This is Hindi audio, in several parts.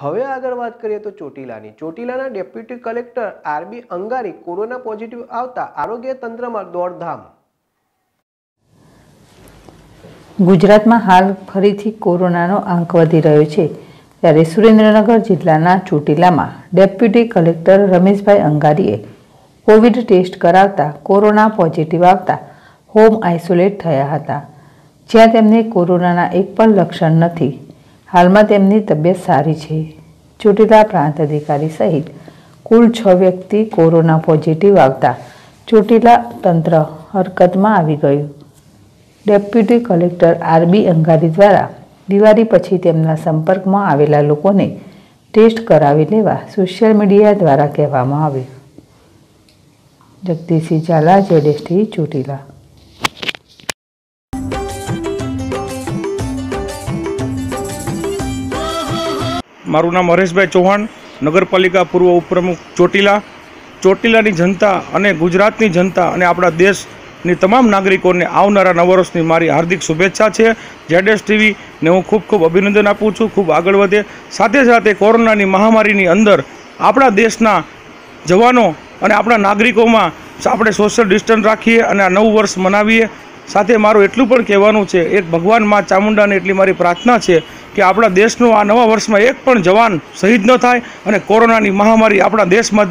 हवे आगळ वात करीए तो ચોટીલાની deputy collector RB Angari corona positive आवता आरोग्य तंत्र में दौड़धाम। गुजरात में हाल फरीथी कोरोनानो आंक वधी रह्यो छे, त्यारे सुरेन्द्रनगर जिल्लाना ચોટીલામાં डेप्यूटी कलेक्टर रमेश भाई अंगारीए कोविड टेस्ट करावता कोरोना पॉजिटिव आवता होम आइसोलेट थया हता, ज्यां तेमने कोरोनाना एक पण लक्षण नथी। हाल में तेमनी तबियत सारी है। ચોટીલા प्रांत अधिकारी सहित कुल 6 व्यक्ति कोरोना पॉजिटिव आता ચોટીલા तंत्र हरकत में आ गयु। डेप्यूटी कलेक्टर आरबी अंगारी द्वारा दिवाली पछी तेमना संपर्क में आवेला लोकोने टेस्ट करावी लेवा सोशियल मीडिया द्वारा कहेवामां आव्युं। जगदीश सिंह झाला, ZSTV ચોટીલા। मारू नाम मरेशभाई चौहान, नगरपालिका पूर्व उपप्रमुख ચોટીલા। ચોટીલાની जनता और गुजरातनी जनता और आपड़ा देशनी तमाम नागरिकों ने आवनारा नवा वर्षनी मारी हार्दिक शुभेच्छा है। ZSTV ने हूँ खूब खूब अभिनंदन आपूँ छूँ। खूब आगळ वधे। साथे साथे कोरोनानी महामारीनी अंदर आपड़ा देशना जवानों और आपड़ा नागरिकों में आपणे सोशल डिस्टन्स राखीए अने आ नवुं वर्ष मनावीए। साथे मारू एटलुं पण कहेवानुं छे, एक भगवान मां चामुंडाने एटली मारी प्रार्थना है कि आपड़ा देशनो आ नवा वर्ष में एक पण जवान शहीद न थाय अने कोरोनानी महामारी आपड़ा देश में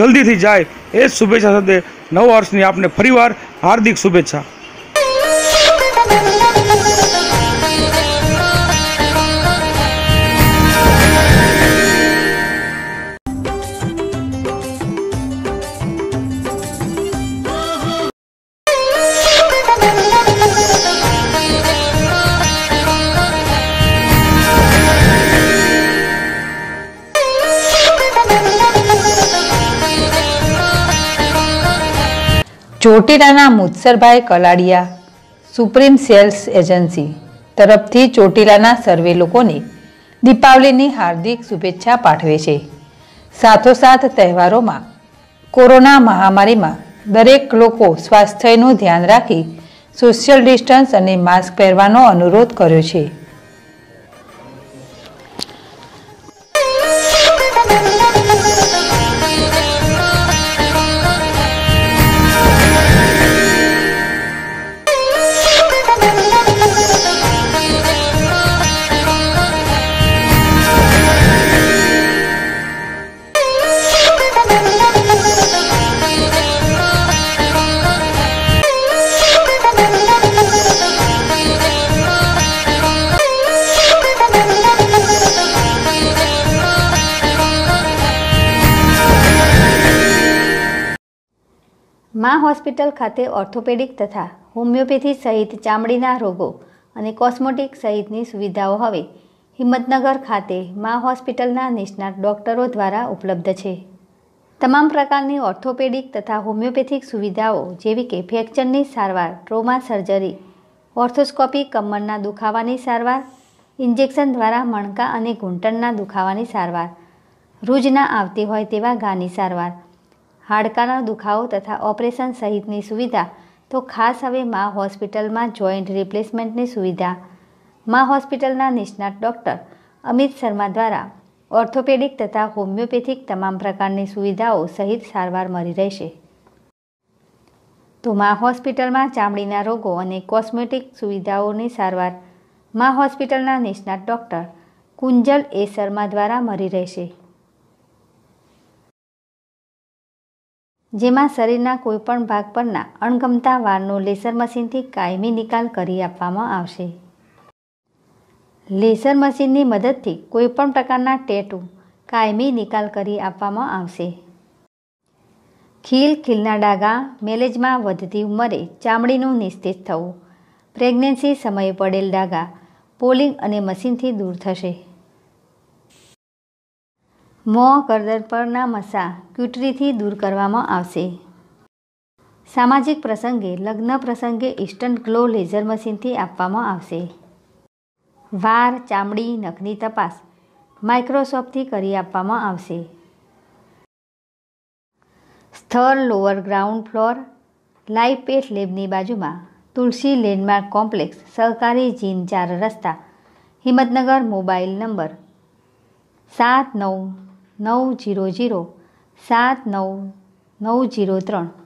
जल्दी थी जाए। ए शुभेच्छा साथे नवा वर्षनी आपने फरीवार हार्दिक शुभेच्छा। ચોટીલાના મુત્સર ભાઈ કલાડિયા સુપ્રીમ સેલ્સ એજન્સી તરફથી ચોટીલાના સર્વે લોકોને દીપાવલીની હાર્દિક શુભેચ્છા પાઠવે છે। સાથોસાથ તહેવારોમાં કોરોના મહામારીમાં દરેક લોકો સ્વાસ્થ્યનું ધ્યાન રાખી સોશિયલ ડિસ્ટન્સ અને માસ્ક પહેરવાનો અનુરોધ કર્યો છે। माँ हॉस्पिटल खाते ऑर्थोपेडिक तथा होमिओपेथी सहित चामड़ीना रोगों और कॉस्मोटिक सहितनी सुविधाओं हवे हिम्मतनगर खाते माँ हॉस्पिटलना निष्णात डॉक्टरों द्वारा उपलब्ध है। तमाम प्रकारनी ऑर्थोपेडिक तथा होमिओपेथिक सुविधाओं जेवी के फ्रेक्चरनी सारवार, ट्रोमा सर्जरी, ऑर्थोस्कोपी कमरना दुखावानी सारवार, इंजेक्शन द्वारा मणका और घूंटणना दुखावानी सारवार, रोज न आवती होय तेवा गानी सारवार, हाडकाना दुखावो तथा ऑपरेशन सहितनी सुविधा तो खास हवे माँ हॉस्पिटल में जॉइंट रिप्लेसमेंटनी सुविधा माँ हॉस्पिटलना निष्णात डॉक्टर अमित शर्मा द्वारा ऑर्थोपेडिक तथा होमिओपेथिक तमाम प्रकारनी सुविधाओं सहित सारवार मळी रहेशे। तो माँ हॉस्पिटल में चामड़ीना रोगों अने कॉस्मेटिक सुविधाओनी सारवार माँ हॉस्पिटलना निष्णात डॉक्टर कूंजल ए शर्मा द्वारा मळी रहेशे। जेमां शरीरना कोईपण भाग परना अणगमता वारनो लेसर मशीनथी कायमी निकाल करी आपवामां आवशे। लेसर मशीननी मददथी कोईपण प्रकारना टेटू कायमी निकाल करी आपवामां आवशे। खील, खीलना डागा, મેલેજમાં વધતી ઉંમરે ચામડીનું નિસ્તેજ થવું, પ્રેગ્નન્સી સમયે પડેલ ડાગા પોલિંગ અને મશીનથી દૂર થશે। મોં, કરદર પરના મસા ક્યુટરીથી દૂર કરવામાં આવશે। સામાજિક પ્રસંગે, લગ્ન પ્રસંગે ઈસ્ટર્ન ગ્લો લેઝર મશીનથી આપવામાં આવશે। વાળ, ચામડી, નખની તપાસ માઇક્રોસોફ્ટથી કરી આપવામાં આવશે। સ્થળ લોઅર ગ્રાઉન્ડ ફ્લોર, લાઈવ પેટ લેબની બાજુમાં તુલસી લैंडमार्क कॉम्प्लेक्स, सहकारी જીન 4 રસ્તા, હિંમતનગર। Mobile number 79900 79903